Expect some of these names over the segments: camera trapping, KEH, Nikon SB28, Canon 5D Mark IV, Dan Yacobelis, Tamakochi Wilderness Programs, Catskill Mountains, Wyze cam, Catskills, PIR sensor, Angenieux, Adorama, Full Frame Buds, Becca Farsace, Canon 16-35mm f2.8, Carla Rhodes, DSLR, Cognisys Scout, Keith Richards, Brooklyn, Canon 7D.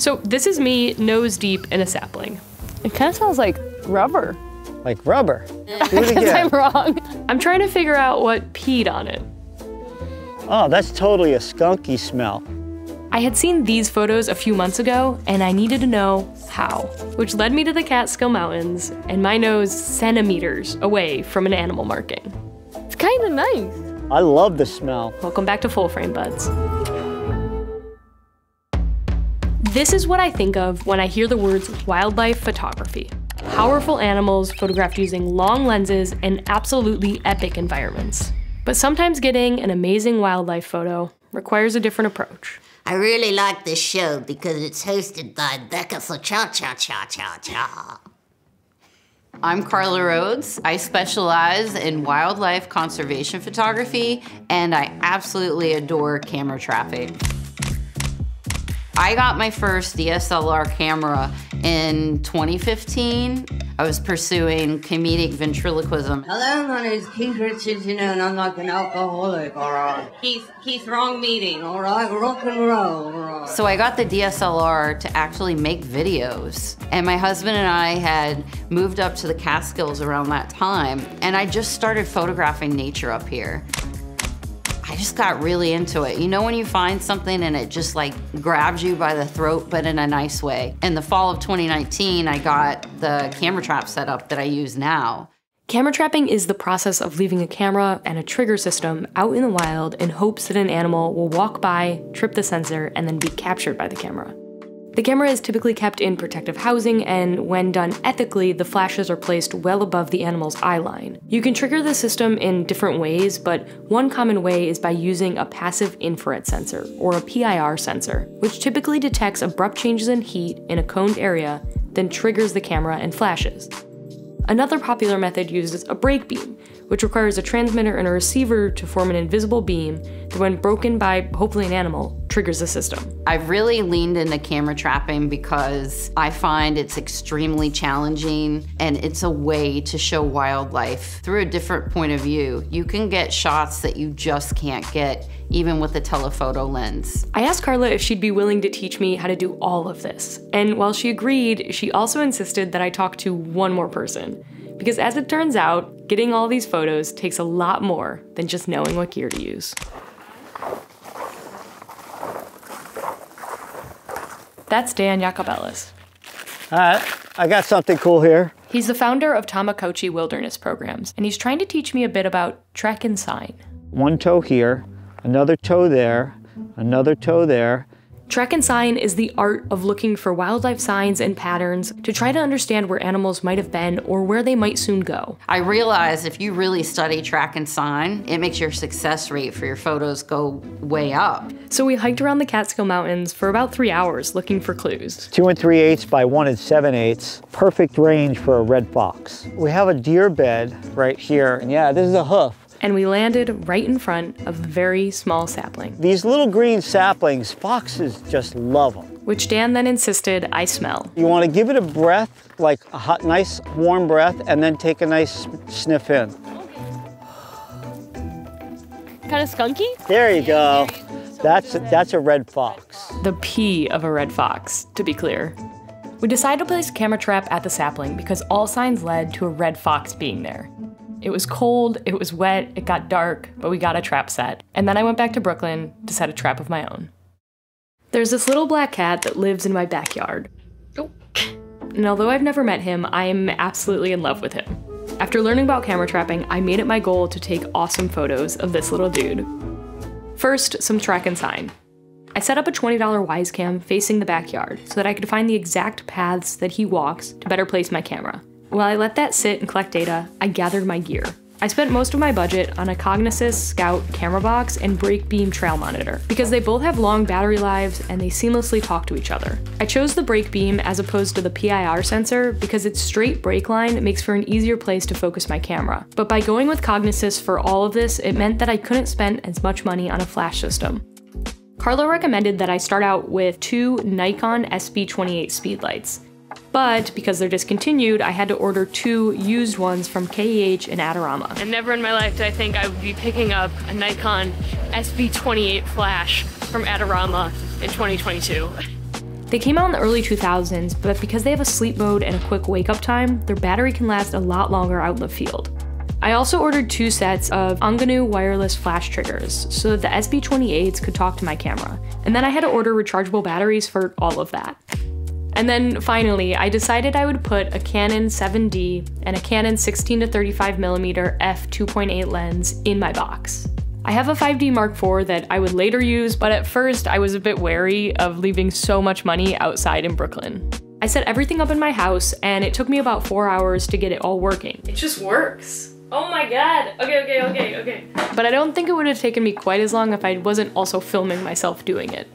So this is me nose deep in a sapling. It kind of sounds like rubber. Like rubber? Because I'm wrong. I'm trying to figure out what peed on it. Oh, that's totally a skunky smell. I had seen these photos a few months ago, and I needed to know how, which led me to the Catskill Mountains and my nose centimeters away from an animal marking. It's kind of nice. I love the smell. Welcome back to Full Frame Buds. This is what I think of when I hear the words wildlife photography. Powerful animals photographed using long lenses in absolutely epic environments. But sometimes getting an amazing wildlife photo requires a different approach. I really like this show because it's hosted by Becca Farsace. I'm Carla Rhodes. I specialize in wildlife conservation photography, and I absolutely adore camera traffic. I got my first DSLR camera in 2015. I was pursuing comedic ventriloquism. Hello, my name is Keith Richards, you know, and I'm like an alcoholic, all right? Keith, wrong meeting, all right? Rock and roll, all right? So I got the DSLR to actually make videos. And my husband and I had moved up to the Catskills around that time, and I just started photographing nature up here. I just got really into it. You know when you find something and it just like grabs you by the throat, but in a nice way? In the fall of 2019, I got the camera trap set up that I use now. Camera trapping is the process of leaving a camera and a trigger system out in the wild in hopes that an animal will walk by, trip the sensor, and then be captured by the camera. The camera is typically kept in protective housing, and when done ethically, the flashes are placed well above the animal's eye line. You can trigger the system in different ways, but one common way is by using a passive infrared sensor, or a PIR sensor, which typically detects abrupt changes in heat in a coned area, then triggers the camera and flashes. Another popular method uses a break beam, which requires a transmitter and a receiver to form an invisible beam that, when broken by, hopefully an animal, triggers the system. I've really leaned into camera trapping because I find it's extremely challenging, and it's a way to show wildlife through a different point of view. You can get shots that you just can't get, even with a telephoto lens. I asked Carla if she'd be willing to teach me how to do all of this. And while she agreed, she also insisted that I talk to one more person. Because as it turns out, getting all these photos takes a lot more than just knowing what gear to use. That's Dan Yacobelis. All right, I got something cool here. He's the founder of Tamakochi Wilderness Programs, and he's trying to teach me a bit about trek and sign. One toe here, another toe there, another toe there. Trek and sign is the art of looking for wildlife signs and patterns to try to understand where animals might have been or where they might soon go. I realized if you really study trek and sign, it makes your success rate for your photos go way up. So we hiked around the Catskill Mountains for about 3 hours looking for clues. 2 3/8 by 1 7/8, perfect range for a red fox. We have a deer bed right here, and yeah, this is a hoof. And we landed right in front of a very small sapling. These little green saplings, foxes just love them. Which Dan then insisted I smell. You want to give it a breath, like a hot, nice warm breath, and then take a nice sniff in. Kind of skunky? There you go. That's a red fox. The pee of a red fox, to be clear. We decided to place a camera trap at the sapling because all signs led to a red fox being there. It was cold, it was wet, it got dark, but we got a trap set. And then I went back to Brooklyn to set a trap of my own. There's this little black cat that lives in my backyard. Oh. And although I've never met him, I am absolutely in love with him. After learning about camera trapping, I made it my goal to take awesome photos of this little dude. First, some track and sign. I set up a $20 Wyze cam facing the backyard so that I could find the exact paths that he walks to better place my camera. While I let that sit and collect data, I gathered my gear. I spent most of my budget on a Cognisys Scout camera box and break beam trail monitor because they both have long battery lives and they seamlessly talk to each other. I chose the break beam as opposed to the PIR sensor because its straight break line makes for an easier place to focus my camera. But by going with Cognisys for all of this, it meant that I couldn't spend as much money on a flash system. Carla recommended that I start out with 2 Nikon SB28 speedlights. But because they're discontinued, I had to order 2 used ones from KEH and Adorama. And never in my life did I think I would be picking up a Nikon SB28 flash from Adorama in 2022. They came out in the early 2000s, but because they have a sleep mode and a quick wake-up time, their battery can last a lot longer out in the field. I also ordered 2 sets of Angenieux wireless flash triggers so that the SB28s could talk to my camera, and then I had to order rechargeable batteries for all of that. And then finally, I decided I would put a Canon 7D and a Canon 16-35mm f2.8 lens in my box. I have a 5D Mark IV that I would later use, but at first I was a bit wary of leaving so much money outside in Brooklyn. I set everything up in my house and it took me about 4 hours to get it all working. It just works. Oh my God. Okay. But I don't think it would have taken me quite as long if I wasn't also filming myself doing it.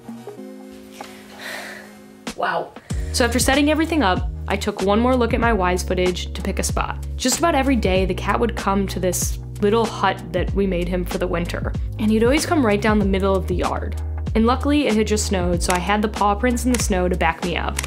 Wow. So after setting everything up, I took one more look at my Wyze footage to pick a spot. Just about every day, the cat would come to this little hut that we made him for the winter, and he'd always come right down the middle of the yard. And luckily, it had just snowed, so I had the paw prints in the snow to back me up.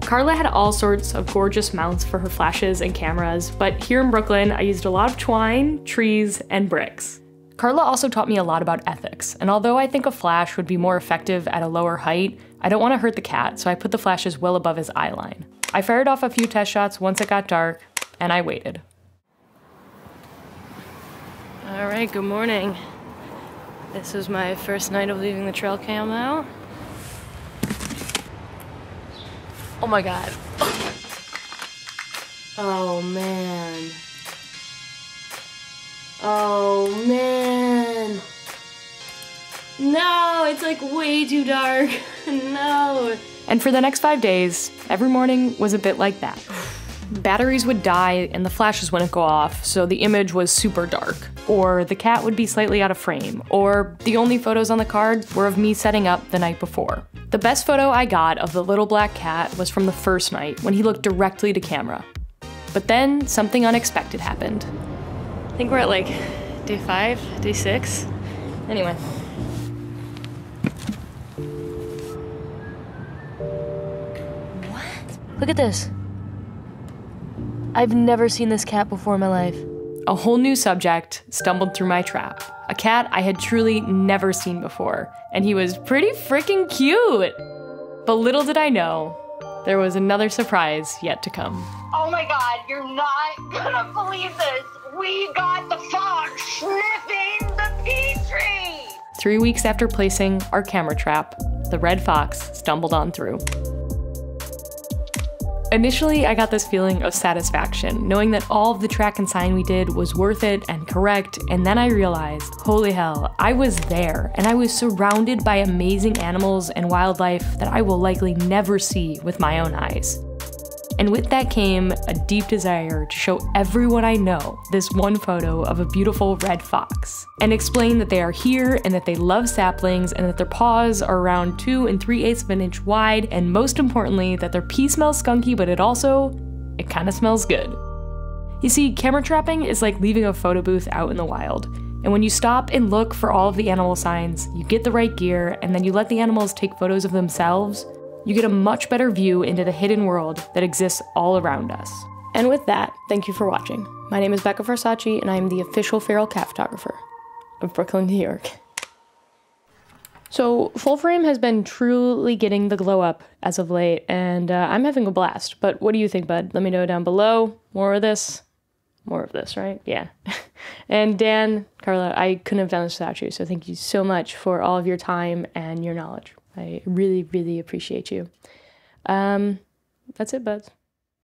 Carla had all sorts of gorgeous mounts for her flashes and cameras, but here in Brooklyn, I used a lot of twine, trees, and bricks. Carla also taught me a lot about ethics, and although I think a flash would be more effective at a lower height, I don't want to hurt the cat, so I put the flashes well above his eye line. I fired off a few test shots once it got dark, and I waited. All right, good morning. This is my first night of leaving the trail cam now. Oh my God. Oh man. Oh man. No, it's like way too dark. No. And for the next 5 days, every morning was a bit like that. Batteries would die and the flashes wouldn't go off, so the image was super dark. Or the cat would be slightly out of frame. Or the only photos on the card were of me setting up the night before. The best photo I got of the little black cat was from the first night when he looked directly to camera. But then something unexpected happened. I think we're at like day 5, day 6. Anyway. Look at this. I've never seen this cat before in my life. A whole new subject stumbled through my trap. A cat I had truly never seen before, and he was pretty freaking cute. But little did I know, there was another surprise yet to come. Oh my God, you're not gonna believe this. We got the fox sniffing the petri. 3 weeks after placing our camera trap, the red fox stumbled on through. Initially, I got this feeling of satisfaction, knowing that all of the track and sign we did was worth it and correct, and then I realized, holy hell, I was there, and I was surrounded by amazing animals and wildlife that I will likely never see with my own eyes. And with that came a deep desire to show everyone I know this one photo of a beautiful red fox, and explain that they are here and that they love saplings and that their paws are around 2 3/8 of an inch wide, and most importantly, that their pee smells skunky, but it kinda smells good. You see, camera trapping is like leaving a photo booth out in the wild. And when you stop and look for all of the animal signs, you get the right gear, and then you let the animals take photos of themselves, you get a much better view into the hidden world that exists all around us. And with that, thank you for watching. My name is Becca Farsace, and I am the official feral cat photographer of Brooklyn, New York. So Full Frame has been truly getting the glow up as of late, and I'm having a blast. But what do you think, bud? Let me know down below. More of this, right? Yeah. And Dan, Carla, I couldn't have done this without you, so thank you so much for all of your time and your knowledge. I really, really appreciate you. That's it, buds.